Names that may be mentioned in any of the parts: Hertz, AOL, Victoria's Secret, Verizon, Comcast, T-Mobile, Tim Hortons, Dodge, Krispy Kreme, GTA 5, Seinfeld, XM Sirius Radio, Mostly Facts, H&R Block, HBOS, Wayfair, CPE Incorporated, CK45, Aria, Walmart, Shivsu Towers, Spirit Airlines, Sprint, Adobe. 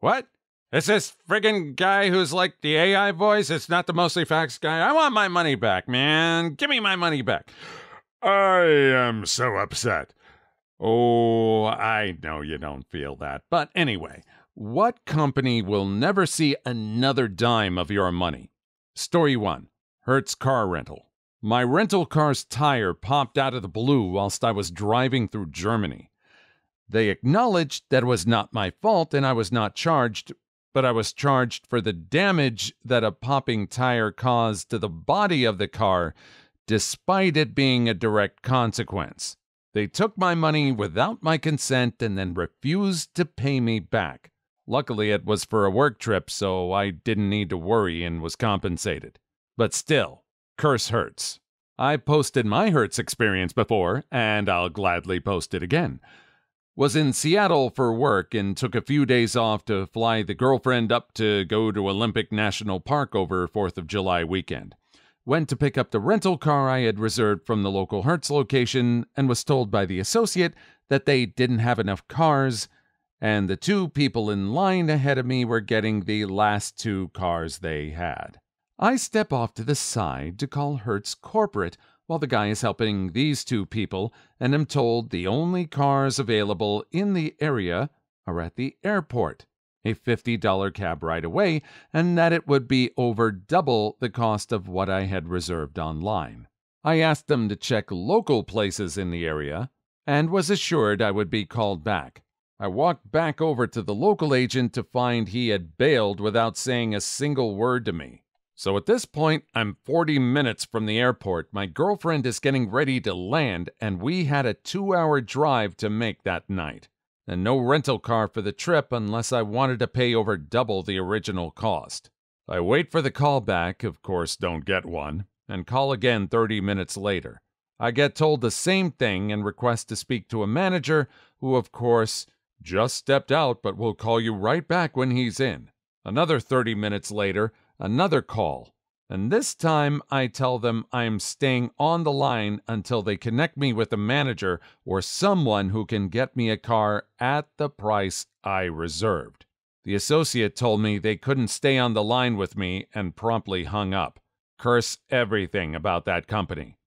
What? Is this friggin' guy who's like the AI voice? It's not the Mostly Facts guy. I want my money back, man. Give me my money back. I am so upset. Oh, I know you don't feel that. But anyway, what company will never see another dime of your money? Story 1. Hertz Car Rental. My rental car's tire popped out of the blue whilst I was driving through Germany. They acknowledged that it was not my fault and I was not charged, but I was charged for the damage that a popping tire caused to the body of the car, despite it being a direct consequence. They took my money without my consent and then refused to pay me back. Luckily, it was for a work trip, so I didn't need to worry and was compensated. But still, curse Hertz. I posted my Hertz experience before, and I'll gladly post it again. Was in Seattle for work and took a few days off to fly the girlfriend up to go to Olympic National Park over 4th of July weekend. Went to pick up the rental car I had reserved from the local Hertz location and was told by the associate that they didn't have enough cars and the two people in line ahead of me were getting the last two cars they had. I step off to the side to call Hertz corporate while the guy is helping these two people, and am told the only cars available in the area are at the airport, a $50 cab ride away, and that it would be over double the cost of what I had reserved online. I asked them to check local places in the area, and was assured I would be called back. I walked back over to the local agent to find he had bailed without saying a single word to me. So at this point, I'm 40 minutes from the airport, my girlfriend is getting ready to land, and we had a 2-hour drive to make that night. And no rental car for the trip unless I wanted to pay over double the original cost. I wait for the call back, of course don't get one, and call again 30 minutes later. I get told the same thing and request to speak to a manager, who of course just stepped out but will call you right back when he's in. Another 30 minutes later, another call, and this time I tell them I'm staying on the line until they connect me with a manager or someone who can get me a car at the price I reserved. The associate told me they couldn't stay on the line with me and promptly hung up. Curse everything about that company.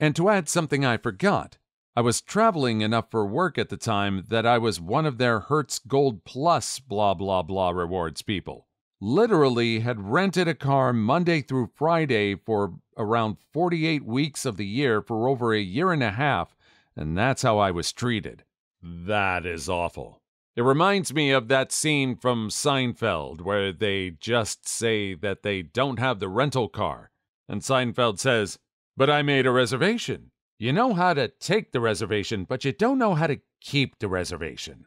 And to add something I forgot, I was traveling enough for work at the time that I was one of their Hertz Gold Plus blah blah blah rewards people. Literally had rented a car Monday through Friday for around 48 weeks of the year for over a year and a half, and that's how I was treated. That is awful. It reminds me of that scene from Seinfeld where they just say that they don't have the rental car, and Seinfeld says, "But I made a reservation." You know how to take the reservation, but you don't know how to keep the reservation.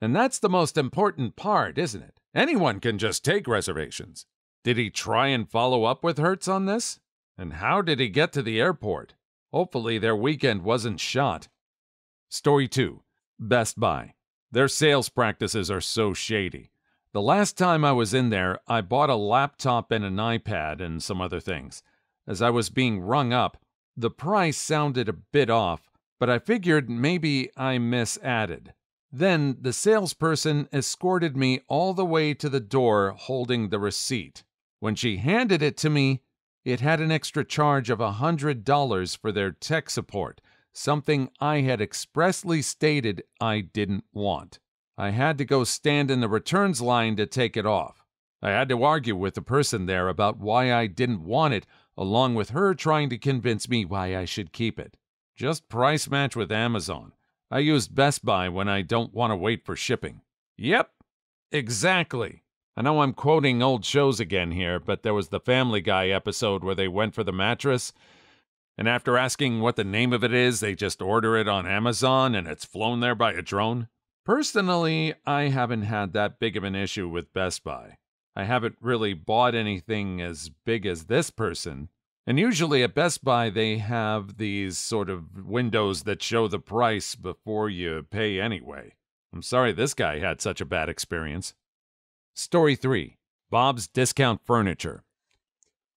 And that's the most important part, isn't it? Anyone can just take reservations. Did he try and follow up with Hertz on this? And how did he get to the airport? Hopefully their weekend wasn't shot. Story 2. Best Buy. Their sales practices are so shady. The last time I was in there, I bought a laptop and an iPad and some other things. As I was being rung up, the price sounded a bit off, but I figured maybe I misadded. Then the salesperson escorted me all the way to the door holding the receipt. When she handed it to me, it had an extra charge of $100 for their tech support, something I had expressly stated I didn't want. I had to go stand in the returns line to take it off. I had to argue with the person there about why I didn't want it, along with her trying to convince me why I should keep it. Just price match with Amazon. I used Best Buy when I don't want to wait for shipping. Yep, exactly. I know I'm quoting old shows again here, but there was the Family Guy episode where they went for the mattress, and after asking what the name of it is, they just order it on Amazon and it's flown there by a drone. Personally, I haven't had that big of an issue with Best Buy. I haven't really bought anything as big as this person. And usually at Best Buy, they have these sort of windows that show the price before you pay anyway. I'm sorry this guy had such a bad experience. Story 3. Bob's Discount Furniture.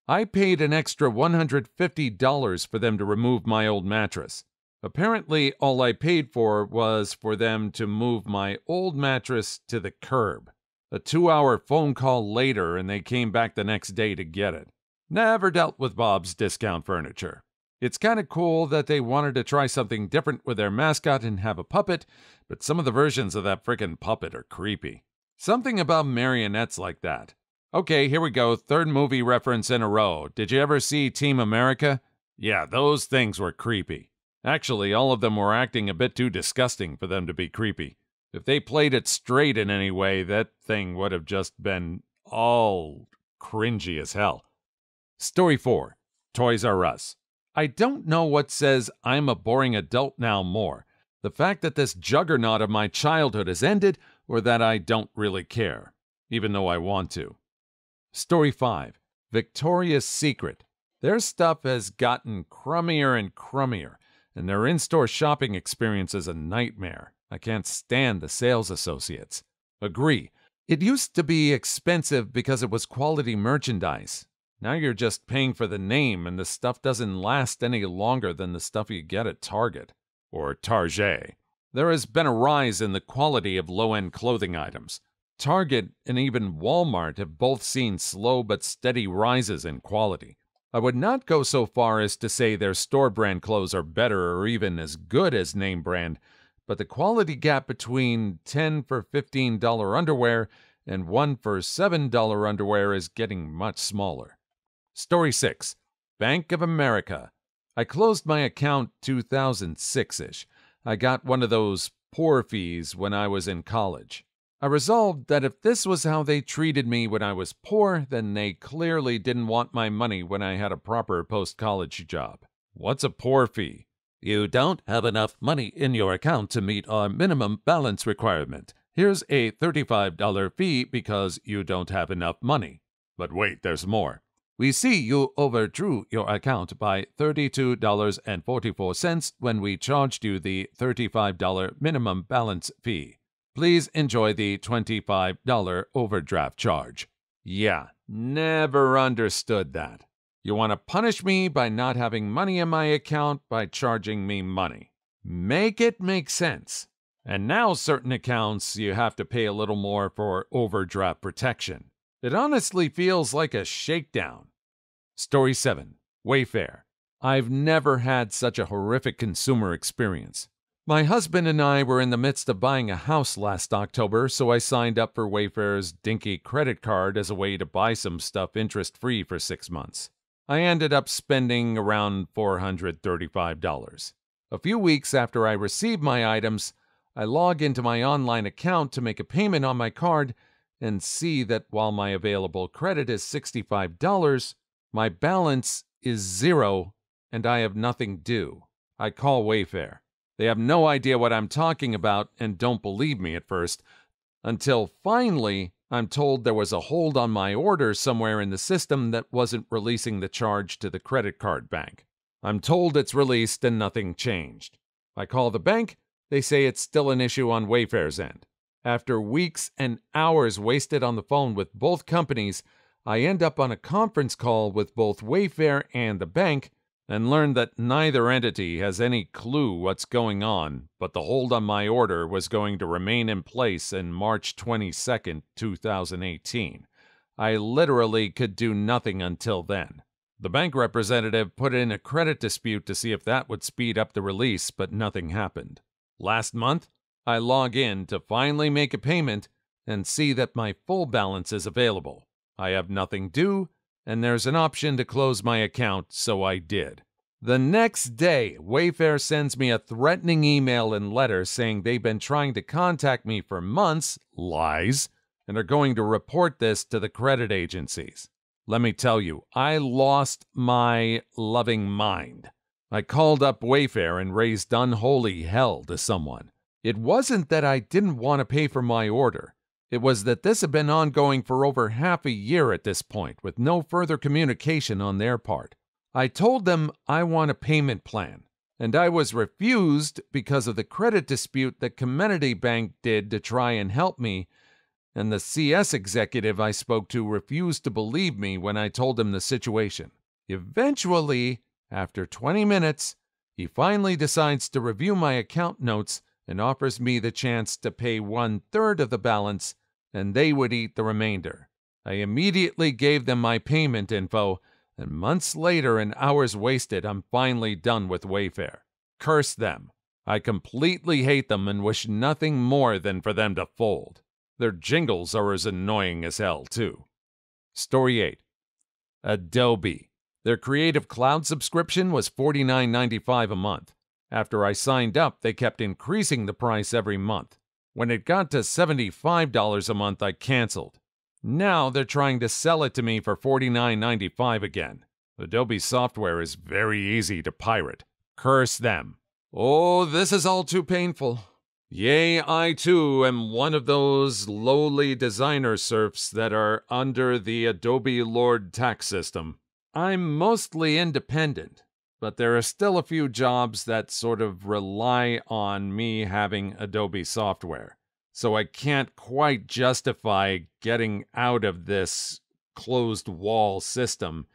I paid an extra $150 for them to remove my old mattress. Apparently, all I paid for was for them to move my old mattress to the curb. A 2-hour phone call later, and they came back the next day to get it. Never dealt with Bob's Discount Furniture. It's kind of cool that they wanted to try something different with their mascot and have a puppet, but some of the versions of that frickin' puppet are creepy. Something about marionettes like that. Okay, here we go, third movie reference in a row. Did you ever see Team America? Yeah, those things were creepy. Actually, all of them were acting a bit too disgusting for them to be creepy. If they played it straight in any way, that thing would have just been all cringy as hell. Story 4. Toys R Us. I don't know what says I'm a boring adult now more. The fact that this juggernaut of my childhood has ended, or that I don't really care, even though I want to. Story 5. Victoria's Secret. Their stuff has gotten crummier and crummier, and their in-store shopping experience is a nightmare. I can't stand the sales associates. Agree. It used to be expensive because it was quality merchandise. Now you're just paying for the name, and the stuff doesn't last any longer than the stuff you get at Target or Target. There has been a rise in the quality of low-end clothing items. Target and even Walmart have both seen slow but steady rises in quality. I would not go so far as to say their store brand clothes are better or even as good as name brand, but the quality gap between $10 for $15 underwear and $1 for $7 underwear is getting much smaller. Story 6. Bank of America. I closed my account 2006-ish. I got one of those poor fees when I was in college. I resolved that if this was how they treated me when I was poor, then they clearly didn't want my money when I had a proper post-college job. What's a poor fee? You don't have enough money in your account to meet our minimum balance requirement. Here's a $35 fee because you don't have enough money. But wait, there's more. We see you overdrew your account by $32.44 when we charged you the $35 minimum balance fee. Please enjoy the $25 overdraft charge. Yeah, never understood that. You want to punish me by not having money in my account by charging me money. Make it make sense. And now certain accounts you have to pay a little more for overdraft protection. It honestly feels like a shakedown. Story 7. Wayfair. I've never had such a horrific consumer experience. My husband and I were in the midst of buying a house last October, so I signed up for Wayfair's dinky credit card as a way to buy some stuff interest-free for 6 months. I ended up spending around $435. A few weeks after I received my items, I log into my online account to make a payment on my card and see that while my available credit is $65, my balance is $0 and I have nothing due. I call Wayfair. They have no idea what I'm talking about and don't believe me at first, until finally I'm told there was a hold on my order somewhere in the system that wasn't releasing the charge to the credit card bank. I'm told it's released and nothing changed. I call the bank. They say it's still an issue on Wayfair's end. After weeks and hours wasted on the phone with both companies, I end up on a conference call with both Wayfair and the bank and learn that neither entity has any clue what's going on, but the hold on my order was going to remain in place in March 22nd, 2018. I literally could do nothing until then. The bank representative put in a credit dispute to see if that would speed up the release, but nothing happened. Last month, I log in to finally make a payment and see that my full balance is available. I have nothing due, and there's an option to close my account, so I did. The next day, Wayfair sends me a threatening email and letter saying they've been trying to contact me for months, lies, and are going to report this to the credit agencies. Let me tell you, I lost my loving mind. I called up Wayfair and raised unholy hell to someone. It wasn't that I didn't want to pay for my order. It was that this had been ongoing for over half a year at this point, with no further communication on their part. I told them I want a payment plan, and I was refused because of the credit dispute that Community Bank did to try and help me, and the CS executive I spoke to refused to believe me when I told him the situation. Eventually, after 20 minutes, he finally decides to review my account notes and offers me the chance to pay 1/3 of the balance and they would eat the remainder. I immediately gave them my payment info, and months later and hours wasted, I'm finally done with Wayfair. Curse them. I completely hate them and wish nothing more than for them to fold. Their jingles are as annoying as hell, too. Story 8. Adobe. Their Creative Cloud subscription was $49.95 a month. After I signed up, they kept increasing the price every month. When it got to $75 a month, I canceled. Now they're trying to sell it to me for $49.95 again. Adobe software is very easy to pirate. Curse them. Oh, this is all too painful. Yea, I too am one of those lowly designer serfs that are under the Adobe Lord tax system. I'm mostly independent, but there are still a few jobs that sort of rely on me having Adobe software, so I can't quite justify getting out of this closed-wall system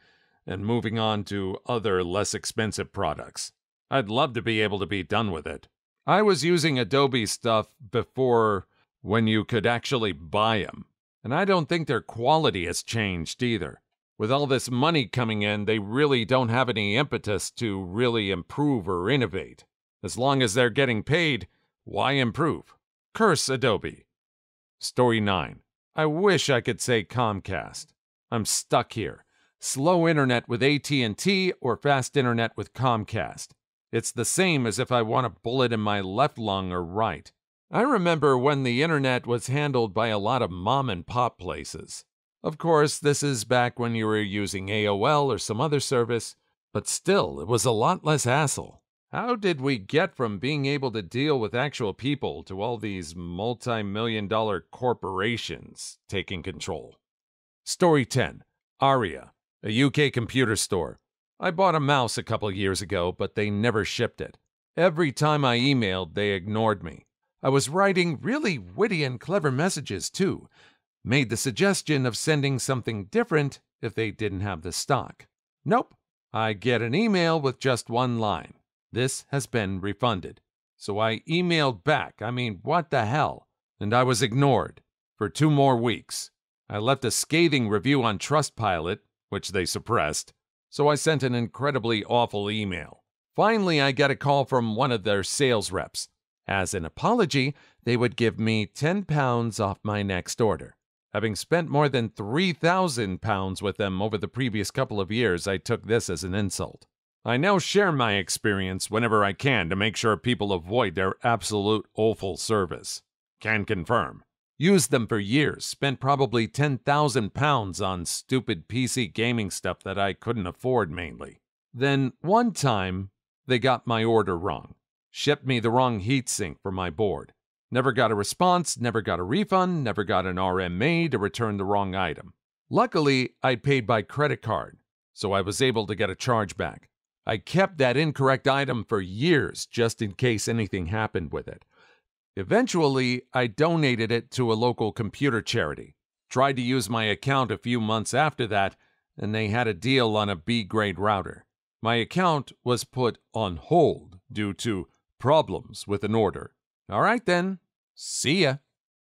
and moving on to other less expensive products. I'd love to be able to be done with it. I was using Adobe stuff before when you could actually buy them, and I don't think their quality has changed either. With all this money coming in, they really don't have any impetus to really improve or innovate. As long as they're getting paid, why improve? Curse Adobe. Story 9. I wish I could say Comcast. I'm stuck here. Slow internet with AT&T or fast internet with Comcast. It's the same as if I want a bullet in my left lung or right. I remember when the internet was handled by a lot of mom-and-pop places. Of course, this is back when you were using AOL or some other service, but still, it was a lot less hassle. How did we get from being able to deal with actual people to all these multi-million-dollar corporations taking control? Story 10. Aria, a UK computer store. I bought a mouse a couple years ago, but they never shipped it. Every time I emailed, they ignored me. I was writing really witty and clever messages, too. Made the suggestion of sending something different if they didn't have the stock. Nope. I get an email with just one line. This has been refunded. So I emailed back. I mean, what the hell? And I was ignored for 2 more weeks. I left a scathing review on Trustpilot, which they suppressed. So I sent an incredibly awful email. Finally, I got a call from one of their sales reps. As an apology, they would give me £10 off my next order. Having spent more than £3,000 with them over the previous couple of years, I took this as an insult. I now share my experience whenever I can to make sure people avoid their absolute awful service. Can confirm. Used them for years, spent probably £10,000 on stupid PC gaming stuff that I couldn't afford mainly. Then, one time, they got my order wrong. Shipped me the wrong heatsink for my board. Never got a response, never got a refund, never got an RMA to return the wrong item. Luckily, I paid by credit card, so I was able to get a chargeback. I kept that incorrect item for years just in case anything happened with it. Eventually, I donated it to a local computer charity. Tried to use my account a few months after that, and they had a deal on a B-grade router. My account was put on hold due to problems with an order. All right then, see ya.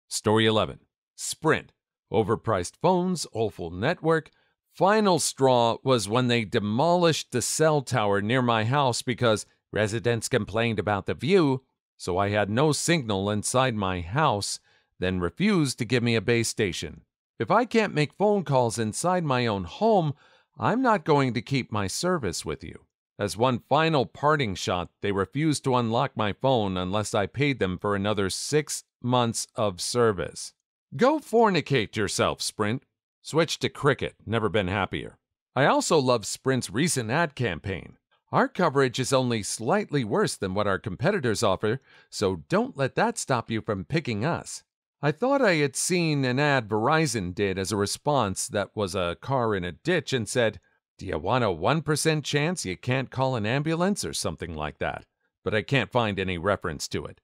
Story 11. Sprint. Overpriced phones, awful network. Final straw was when they demolished the cell tower near my house because residents complained about the view. So I had no signal inside my house, then refused to give me a base station. If I can't make phone calls inside my own home, I'm not going to keep my service with you. As one final parting shot, they refused to unlock my phone unless I paid them for another 6 months of service. Go fornicate yourself, Sprint. Switch to Cricket, never been happier. I also love Sprint's recent ad campaign. Our coverage is only slightly worse than what our competitors offer, so don't let that stop you from picking us. I thought I had seen an ad Verizon did as a response that was a car in a ditch and said, "Do you want a 1% chance you can't call an ambulance?" or something like that, but I can't find any reference to it.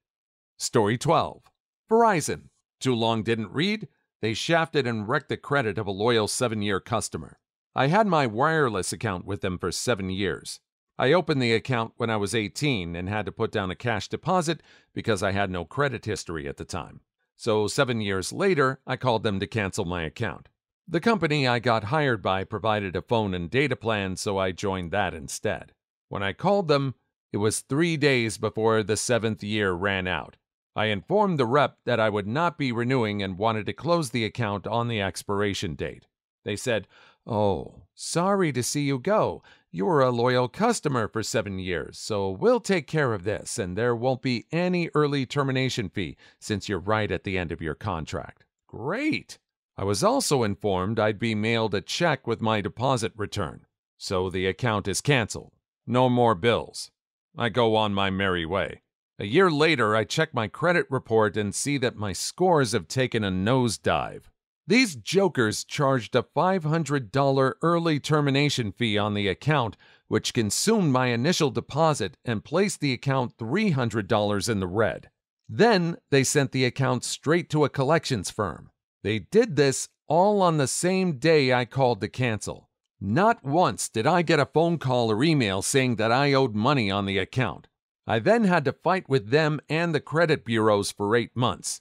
Story 12. Verizon. Too long didn't read. They shafted and wrecked the credit of a loyal 7-year customer. I had my wireless account with them for 7 years. I opened the account when I was 18 and had to put down a cash deposit because I had no credit history at the time. So 7 years later, I called them to cancel my account. The company I got hired by provided a phone and data plan, so I joined that instead. When I called them, it was 3 days before the 7th year ran out. I informed the rep that I would not be renewing and wanted to close the account on the expiration date. They said, "Oh, sorry to see you go. You were a loyal customer for 7 years, so we'll take care of this, and there won't be any early termination fee since you're right at the end of your contract." Great! I was also informed I'd be mailed a check with my deposit return. So the account is canceled. No more bills. I go on my merry way. A year later, I check my credit report and see that my scores have taken a nosedive. These jokers charged a $500 early termination fee on the account, which consumed my initial deposit and placed the account $300 in the red. Then they sent the account straight to a collections firm. They did this all on the same day I called to cancel. Not once did I get a phone call or email saying that I owed money on the account. I then had to fight with them and the credit bureaus for 8 months.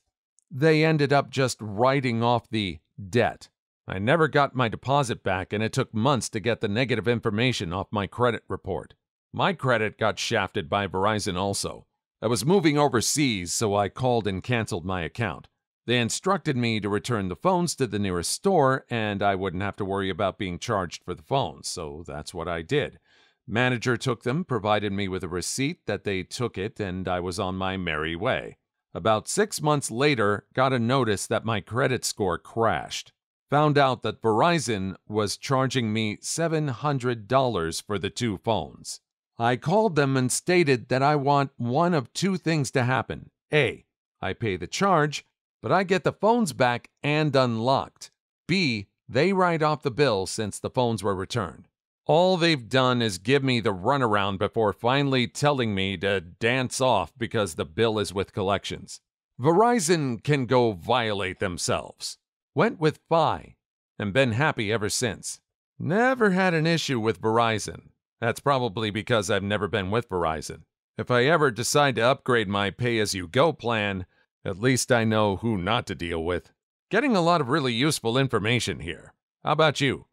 They ended up just writing off the debt. I never got my deposit back, and it took months to get the negative information off my credit report. My credit got shafted by Verizon also. I was moving overseas, so I called and canceled my account. They instructed me to return the phones to the nearest store, and I wouldn't have to worry about being charged for the phones, so that's what I did. Manager took them, provided me with a receipt that they took it, and I was on my merry way. About 6 months later, got a notice that my credit score crashed. Found out that Verizon was charging me $700 for the 2 phones. I called them and stated that I want one of 2 things to happen. A, I pay the charge, but I get the phones back and unlocked. B, they write off the bill since the phones were returned. All they've done is give me the runaround before finally telling me to dance off because the bill is with collections. Verizon can go violate themselves. Went with Fi and been happy ever since. Never had an issue with Verizon. That's probably because I've never been with Verizon. If I ever decide to upgrade my pay-as-you-go plan, at least I know who not to deal with. Getting a lot of really useful information here. How about you?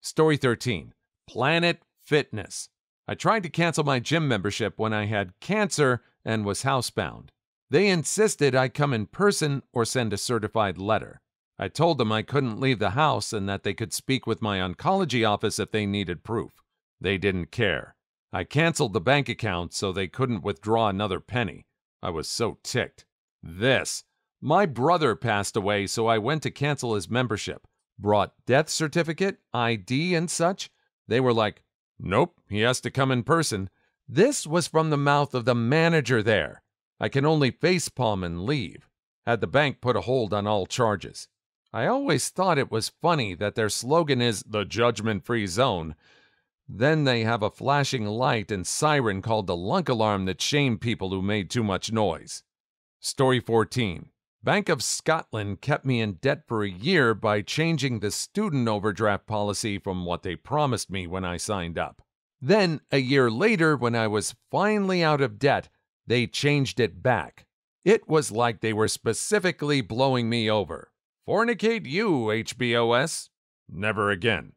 Story 13. Planet Fitness. I tried to cancel my gym membership when I had cancer and was housebound. They insisted I come in person or send a certified letter. I told them I couldn't leave the house and that they could speak with my oncology office if they needed proof. They didn't care. I canceled the bank account so they couldn't withdraw another penny. I was so ticked. This. My brother passed away, so I went to cancel his membership. Brought death certificate, ID, and such. They were like, "Nope, he has to come in person." This was from the mouth of the manager there. I can only facepalm and leave. Had the bank put a hold on all charges. I always thought it was funny that their slogan is the judgment-free zone. Then they have a flashing light and siren called the lunk alarm that shame people who made too much noise. Story 14. Bank of Scotland kept me in debt for a year by changing the student overdraft policy from what they promised me when I signed up. Then, a year later, when I was finally out of debt, they changed it back. It was like they were specifically blowing me over. Fornicate you, HBOS. Never again.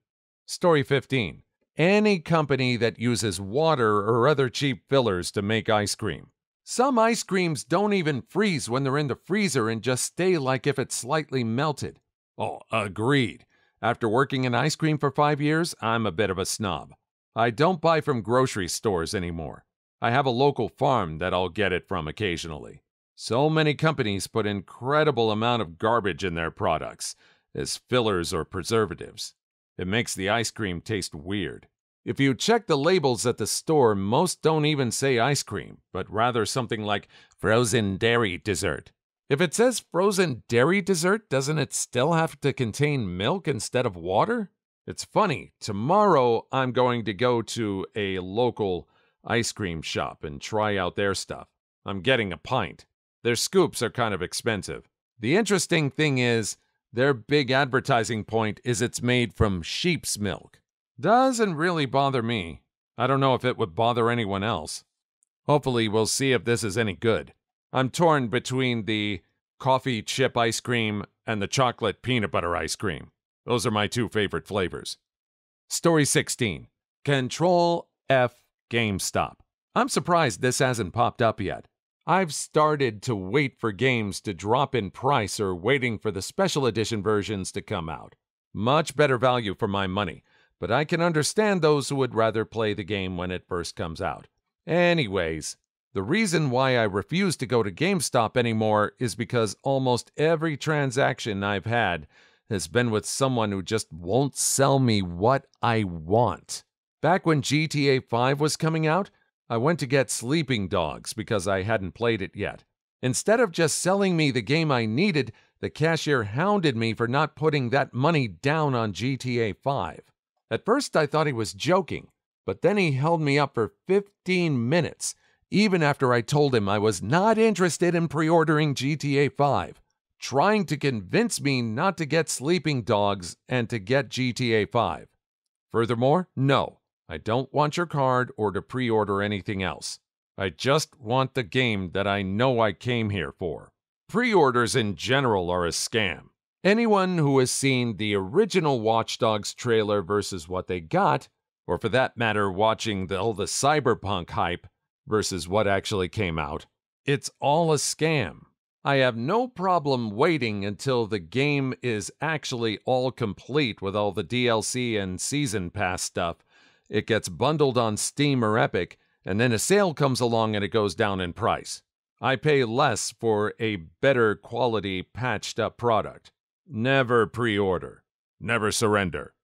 Story 15. Any company that uses water or other cheap fillers to make ice cream. Some ice creams don't even freeze when they're in the freezer and just stay like if it's slightly melted. Oh, agreed. After working in ice cream for 5 years, I'm a bit of a snob. I don't buy from grocery stores anymore. I have a local farm that I'll get it from occasionally. So many companies put incredible amount of garbage in their products, as fillers or preservatives. It makes the ice cream taste weird. If you check the labels at the store, most don't even say ice cream, but rather something like frozen dairy dessert. If it says frozen dairy dessert, doesn't it still have to contain milk instead of water? It's funny. Tomorrow, I'm going to go to a local ice cream shop and try out their stuff. I'm getting a pint. Their scoops are kind of expensive. The interesting thing is, their big advertising point is it's made from sheep's milk. Doesn't really bother me. I don't know if it would bother anyone else. Hopefully, we'll see if this is any good. I'm torn between the coffee chip ice cream and the chocolate peanut butter ice cream. Those are my two favorite flavors. Story 16. Control F GameStop. I'm surprised this hasn't popped up yet. I've started to wait for games to drop in price or waiting for the special edition versions to come out. Much better value for my money, but I can understand those who would rather play the game when it first comes out. Anyways, the reason why I refuse to go to GameStop anymore is because almost every transaction I've had has been with someone who just won't sell me what I want. Back when GTA 5 was coming out, I went to get Sleeping Dogs because I hadn't played it yet. Instead of just selling me the game I needed, the cashier hounded me for not putting that money down on GTA 5. At first I thought he was joking, but then he held me up for 15 minutes, even after I told him I was not interested in pre-ordering GTA 5, trying to convince me not to get Sleeping Dogs and to get GTA 5. Furthermore, no. I don't want your card or to pre-order anything else. I just want the game that I know I came here for. Pre-orders in general are a scam. Anyone who has seen the original Watch Dogs trailer versus what they got, or for that matter watching all the cyberpunk hype versus what actually came out, it's all a scam. I have no problem waiting until the game is actually all complete with all the DLC and season pass stuff. It gets bundled on Steam or Epic, and then a sale comes along and it goes down in price. I pay less for a better quality patched-up product. Never pre-order. Never surrender.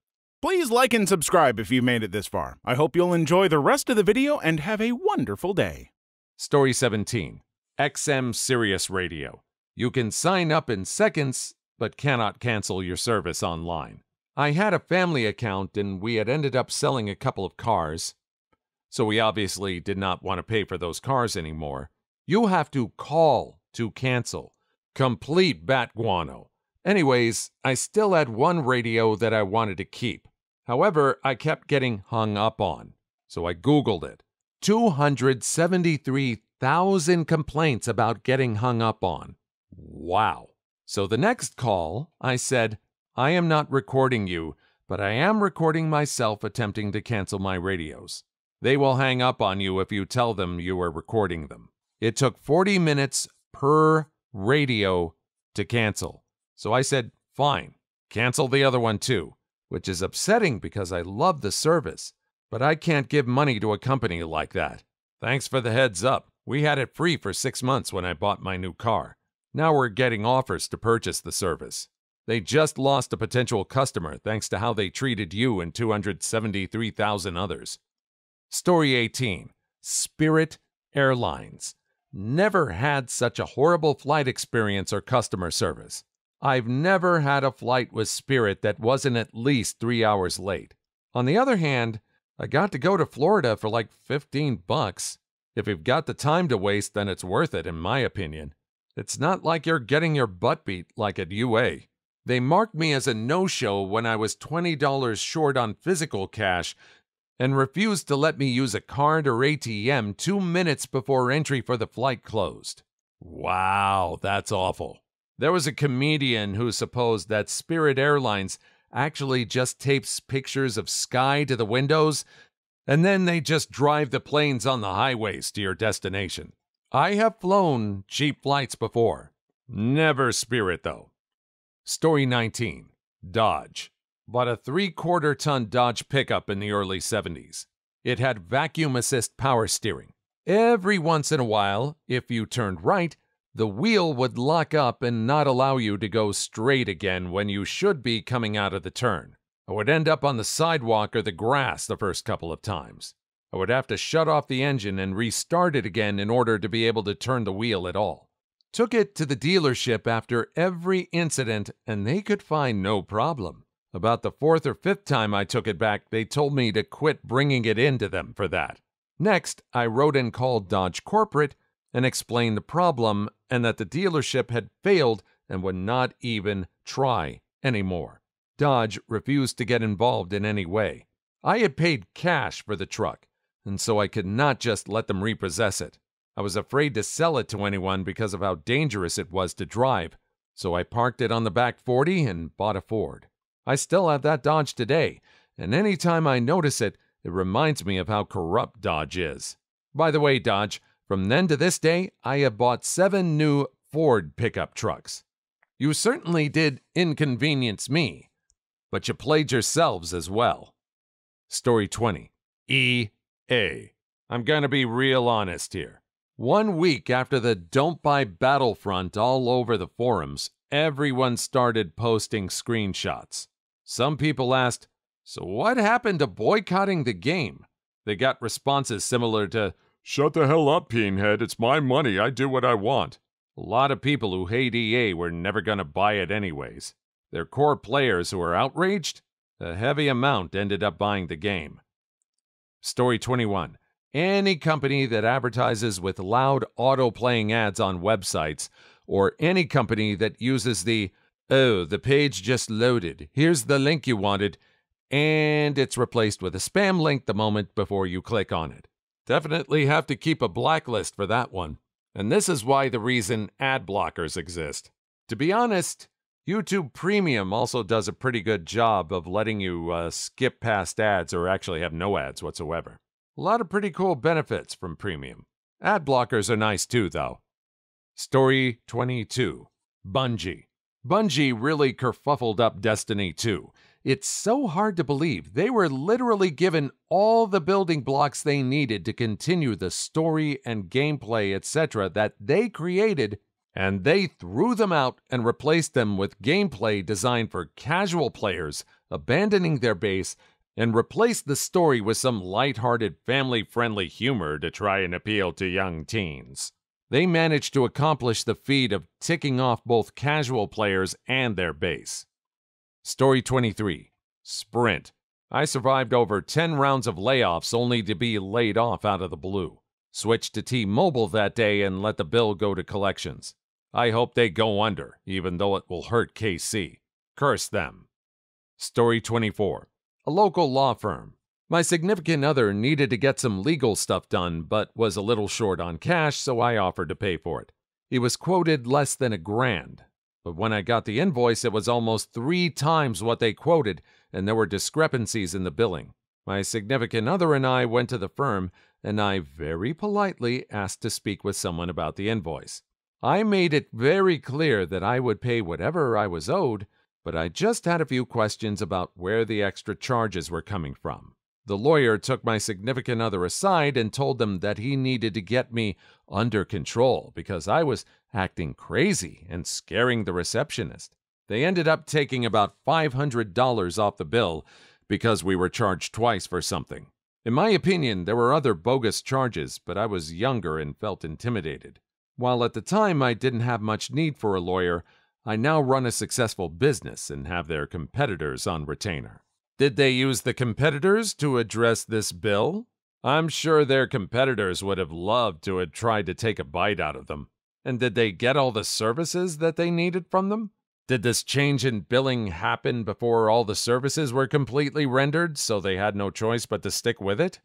Please like and subscribe if you've made it this far. I hope you'll enjoy the rest of the video and have a wonderful day. Story 17. XM Sirius Radio. You can sign up in seconds, but cannot cancel your service online. I had a family account and we had ended up selling a couple of cars, so we obviously did not want to pay for those cars anymore. You have to call to cancel. Complete bat guano. Anyways, I still had one radio that I wanted to keep. However, I kept getting hung up on, so I Googled it. 273,000 complaints about getting hung up on. Wow. So the next call, I said, I am not recording you, but I am recording myself attempting to cancel my radios. They will hang up on you if you tell them you are recording them. It took 40 minutes per radio to cancel. So I said, fine, cancel the other one too, which is upsetting because I love the service, but I can't give money to a company like that. Thanks for the heads up. We had it free for 6 months when I bought my new car. Now we're getting offers to purchase the service. They just lost a potential customer thanks to how they treated you and 273,000 others. Story 18. Spirit Airlines. Never had such a horrible flight experience or customer service. I've never had a flight with Spirit that wasn't at least 3 hours late. On the other hand, I got to go to Florida for like 15 bucks. If you've got the time to waste, then it's worth it, in my opinion. It's not like you're getting your butt beat like at E.A. They marked me as a no-show when I was $20 short on physical cash and refused to let me use a card or ATM 2 minutes before entry for the flight closed. Wow, that's awful. There was a comedian who supposed that Spirit Airlines actually just tapes pictures of sky to the windows and then they just drive the planes on the highways to your destination. I have flown cheap flights before. Never Spirit, though. Story 19. Dodge. Bought a 3/4-ton Dodge pickup in the early 70s. It had vacuum assist power steering. Every once in a while, if you turned right, the wheel would lock up and not allow you to go straight again when you should be coming out of the turn. I would end up on the sidewalk or the grass the first couple of times. I would have to shut off the engine and restart it again in order to be able to turn the wheel at all. Took it to the dealership after every incident, and they could find no problem. About the fourth or fifth time I took it back, they told me to quit bringing it into them for that. Next, I wrote and called Dodge Corporate and explained the problem and that the dealership had failed and would not even try anymore. Dodge refused to get involved in any way. I had paid cash for the truck, and so I could not just let them repossess it. I was afraid to sell it to anyone because of how dangerous it was to drive, so I parked it on the back 40 and bought a Ford. I still have that Dodge today, and any time I notice it, it reminds me of how corrupt Dodge is. By the way, Dodge, from then to this day, I have bought 7 new Ford pickup trucks. You certainly did inconvenience me, but you played yourselves as well. Story 20. E.A. I'm gonna be real honest here. 1 week after the Don't Buy Battlefront all over the forums, everyone started posting screenshots. Some people asked, "So what happened to boycotting the game?" They got responses similar to, "Shut the hell up, peenhead, it's my money, I do what I want." A lot of people who hate EA were never gonna buy it anyways. Their core players who were outraged, a heavy amount ended up buying the game. Story 21. Any company that advertises with loud auto-playing ads on websites, or any company that uses the, "Oh, the page just loaded, here's the link you wanted," and it's replaced with a spam link the moment before you click on it. Definitely have to keep a blacklist for that one. And this is why the reason ad blockers exist. To be honest, YouTube Premium also does a pretty good job of letting you skip past ads or actually have no ads whatsoever. A lot of pretty cool benefits from Premium. Ad blockers are nice too, though. Story 22. Bungie. Bungie really kerfuffled up Destiny 2. It's so hard to believe. They were literally given all the building blocks they needed to continue the story and gameplay, etc., that they created, and they threw them out and replaced them with gameplay designed for casual players, abandoning their base, and replaced the story with some lighthearted, family-friendly humor to try and appeal to young teens. They managed to accomplish the feat of ticking off both casual players and their base. Story 23. Sprint. I survived over 10 rounds of layoffs only to be laid off out of the blue. Switched to T-Mobile that day and let the bill go to collections. I hope they go under, even though it will hurt KC. Curse them. Story 24. A local law firm. My significant other needed to get some legal stuff done, but was a little short on cash, so I offered to pay for it. He was quoted less than $1,000, but when I got the invoice, it was almost 3 times what they quoted, and there were discrepancies in the billing. My significant other and I went to the firm, and I very politely asked to speak with someone about the invoice. I made it very clear that I would pay whatever I was owed, but I just had a few questions about where the extra charges were coming from. The lawyer took my significant other aside and told them that he needed to get me under control because I was acting crazy and scaring the receptionist. They ended up taking about $500 off the bill because we were charged twice for something. In my opinion, there were other bogus charges, but I was younger and felt intimidated. While at the time I didn't have much need for a lawyer, I now run a successful business and have their competitors on retainer. Did they use the competitors to address this bill? I'm sure their competitors would have loved to have tried to take a bite out of them. And did they get all the services that they needed from them? Did this change in billing happen before all the services were completely rendered, so they had no choice but to stick with it?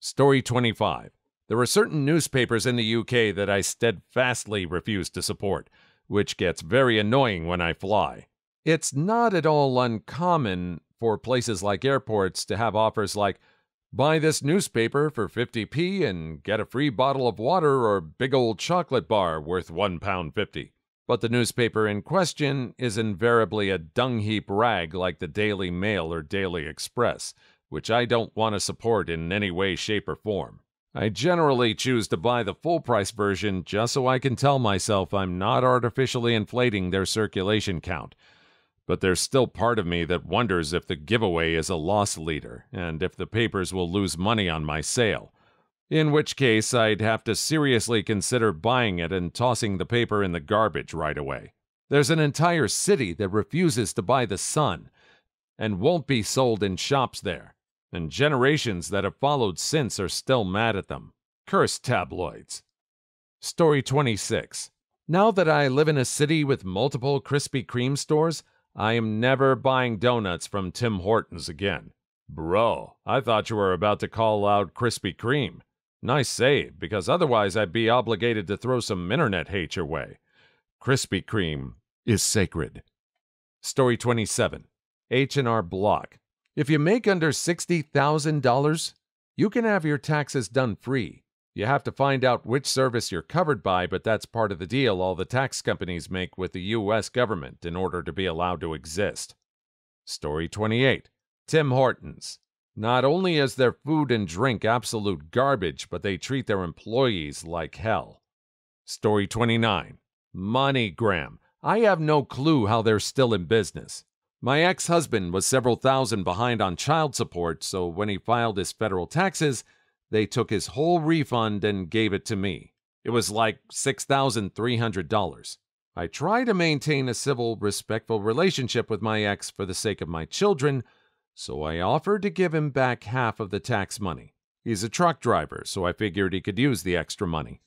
Story 25. There were certain newspapers in the UK that I steadfastly refused to support, which gets very annoying when I fly. It's not at all uncommon for places like airports to have offers like, "Buy this newspaper for 50p and get a free bottle of water or big old chocolate bar worth £1.50. But the newspaper in question is invariably a dung heap rag like the Daily Mail or Daily Express, which I don't want to support in any way, shape, or form. I generally choose to buy the full-price version just so I can tell myself I'm not artificially inflating their circulation count. But there's still part of me that wonders if the giveaway is a loss leader and if the papers will lose money on my sale, in which case I'd have to seriously consider buying it and tossing the paper in the garbage right away. There's an entire city that refuses to buy The Sun and won't be sold in shops there, and generations that have followed since are still mad at them. Curse tabloids. Story 26. Now that I live in a city with multiple Krispy Kreme stores, I am never buying donuts from Tim Hortons again. Bro, I thought you were about to call out Krispy Kreme. Nice save, because otherwise I'd be obligated to throw some internet hate your way. Krispy Kreme is sacred. Story 27. H&R Block. If you make under $60,000, you can have your taxes done free. You have to find out which service you're covered by, but that's part of the deal all the tax companies make with the U.S. government in order to be allowed to exist. Story 28. Tim Hortons. Not only is their food and drink absolute garbage, but they treat their employees like hell. Story 29. MoneyGram. I have no clue how they're still in business. My ex-husband was several thousand behind on child support, so when he filed his federal taxes, they took his whole refund and gave it to me. It was like $6,300. I try to maintain a civil, respectful relationship with my ex for the sake of my children, so I offered to give him back half of the tax money. He's a truck driver, so I figured he could use the extra money.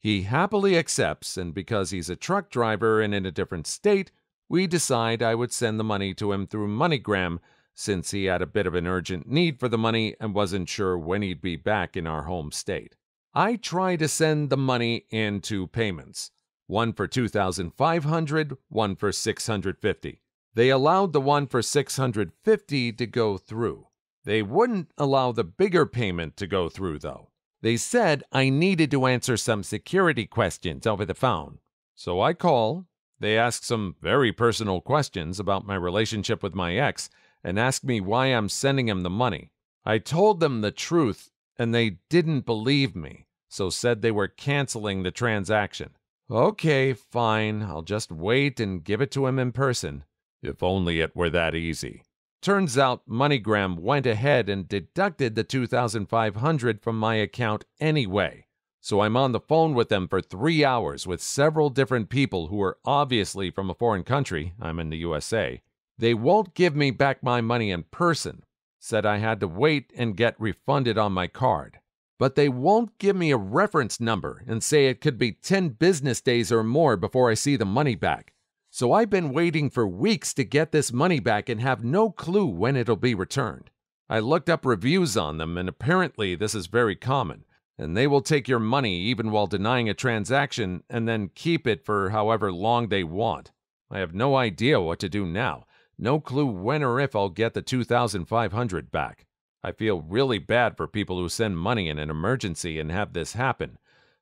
He happily accepts, and because he's a truck driver and in a different state, we decide I would send the money to him through MoneyGram, since he had a bit of an urgent need for the money and wasn't sure when he'd be back in our home state. I try to send the money in two payments, one for $2,500, one for $650. They allowed the one for $650 to go through. They wouldn't allow the bigger payment to go through, though. They said I needed to answer some security questions over the phone. So I call. They ask some very personal questions about my relationship with my ex, and asked me why I'm sending him the money. I told them the truth, and they didn't believe me, so said they were canceling the transaction. Okay, fine, I'll just wait and give it to him in person. If only it were that easy. Turns out MoneyGram went ahead and deducted the $2,500 from my account anyway, so I'm on the phone with them for 3 hours with several different people who are obviously from a foreign country. I'm in the USA. They won't give me back my money in person, said I had to wait and get refunded on my card. But they won't give me a reference number and say it could be 10 business days or more before I see the money back. So I've been waiting for weeks to get this money back and have no clue when it'll be returned. I looked up reviews on them, and apparently this is very common, and they will take your money even while denying a transaction and then keep it for however long they want. I have no idea what to do now. No clue when or if I'll get the $2,500 back. I feel really bad for people who send money in an emergency and have this happen,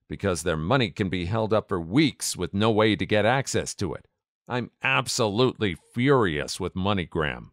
because their money can be held up for weeks with no way to get access to it. I'm absolutely furious with MoneyGram.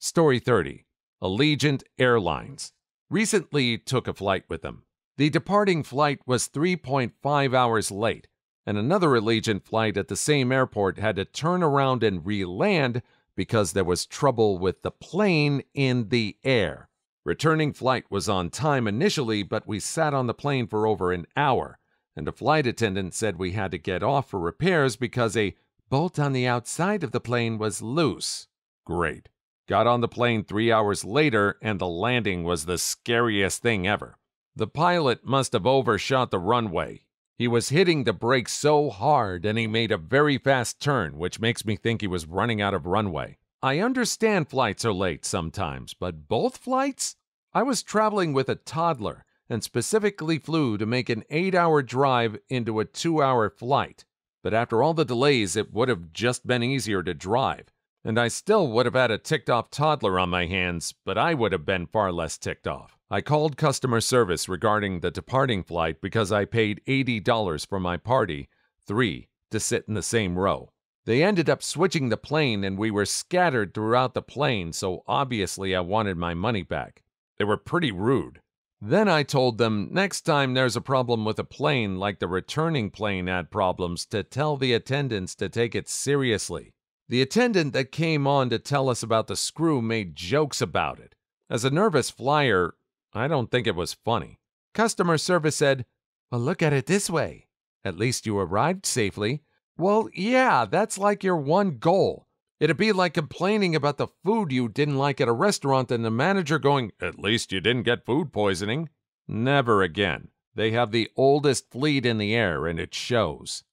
Story 30. Allegiant Airlines. Recently took a flight with them. The departing flight was 3.5 hours late, and another Allegiant flight at the same airport had to turn around and re-land because there was trouble with the plane in the air. Returning flight was on time initially, but we sat on the plane for over an hour, and a flight attendant said we had to get off for repairs because a bolt on the outside of the plane was loose. Great. Got on the plane 3 hours later, and the landing was the scariest thing ever. The pilot must have overshot the runway. He was hitting the brakes so hard, and he made a very fast turn, which makes me think he was running out of runway. I understand flights are late sometimes, but both flights? I was traveling with a toddler and specifically flew to make an 8-hour drive into a 2-hour flight. But after all the delays, it would have just been easier to drive, and I still would have had a ticked-off toddler on my hands, but I would have been far less ticked off. I called customer service regarding the departing flight because I paid $80 for my party, 3, to sit in the same row. They ended up switching the plane, and we were scattered throughout the plane, so obviously I wanted my money back. They were pretty rude. Then I told them next time there's a problem with a plane, like the returning plane had problems, to tell the attendants to take it seriously. The attendant that came on to tell us about the screw made jokes about it. As a nervous flyer, I don't think it was funny. Customer service said, "Well, look at it this way. At least you arrived safely." Well, yeah, that's like your one goal. It'd be like complaining about the food you didn't like at a restaurant and the manager going, "At least you didn't get food poisoning." Never again. They have the oldest fleet in the air, and it shows.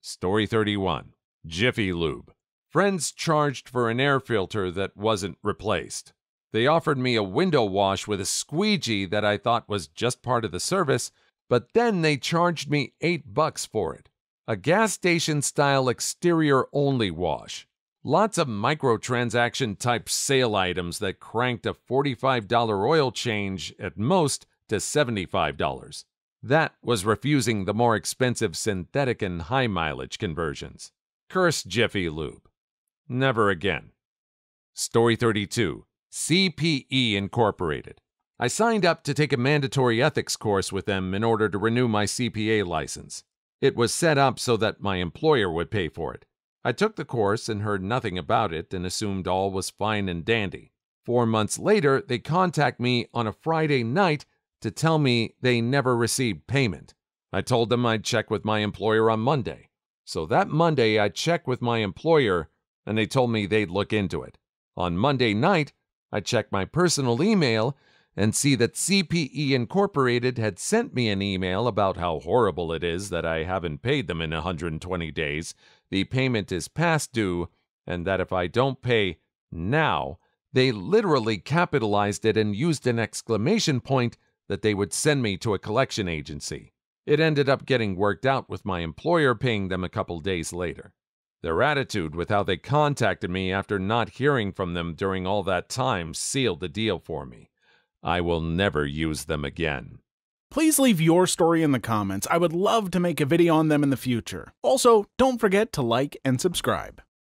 Story 31. Jiffy Lube. Friends charged for an air filter that wasn't replaced. They offered me a window wash with a squeegee that I thought was just part of the service, but then they charged me $8 for it. A gas station-style exterior-only wash. Lots of microtransaction-type sale items that cranked a $45 oil change, at most, to $75. That was refusing the more expensive synthetic and high-mileage conversions. Curse Jiffy Lube. Never again. Story 32. CPE Incorporated. I signed up to take a mandatory ethics course with them in order to renew my CPA license. It was set up so that my employer would pay for it. I took the course and heard nothing about it and assumed all was fine and dandy. 4 months later, they contact me on a Friday night to tell me they never received payment. I told them I'd check with my employer on Monday. So that Monday, I checked with my employer and they told me they'd look into it. On Monday night, I checked my personal email and see that CPE Incorporated had sent me an email about how horrible it is that I haven't paid them in 120 days, the payment is past due, and that if I don't pay now, they literally capitalized it and used an exclamation point that they would send me to a collection agency. It ended up getting worked out with my employer paying them a couple days later. Their attitude with how they contacted me after not hearing from them during all that time sealed the deal for me. I will never use them again. Please leave your story in the comments. I would love to make a video on them in the future. Also, don't forget to like and subscribe.